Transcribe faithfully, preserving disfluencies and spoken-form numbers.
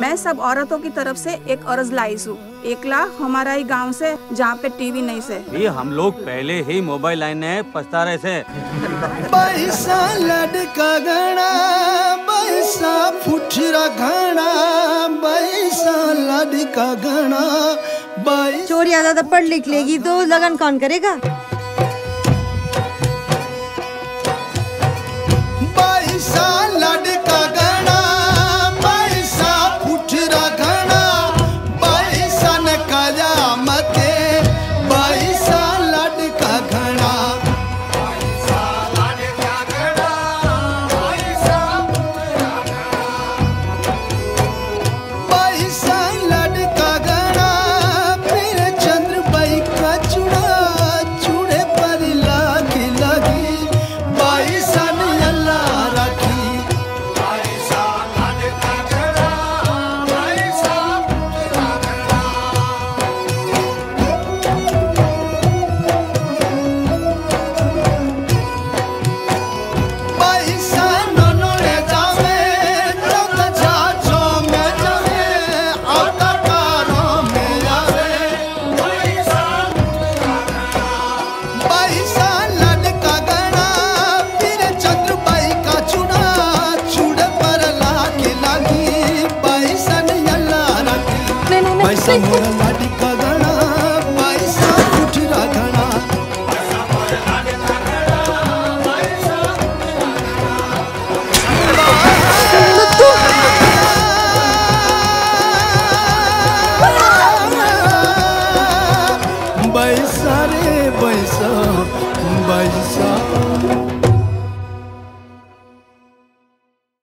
मैं सब औरतों की तरफ से एक अर्ज लाइस हूँ, एकला हमारा ही गांव से जहाँ पे टीवी नहीं से ये हम लोग पहले ही मोबाइल लाइन है पछता रहे से। बैसा लड़का घना बैसा फुटरा घना बैसा लड़का घना बैसा। चोरिया ज्यादा पढ़ लिख लेगी तो लगन कौन करेगा। I'm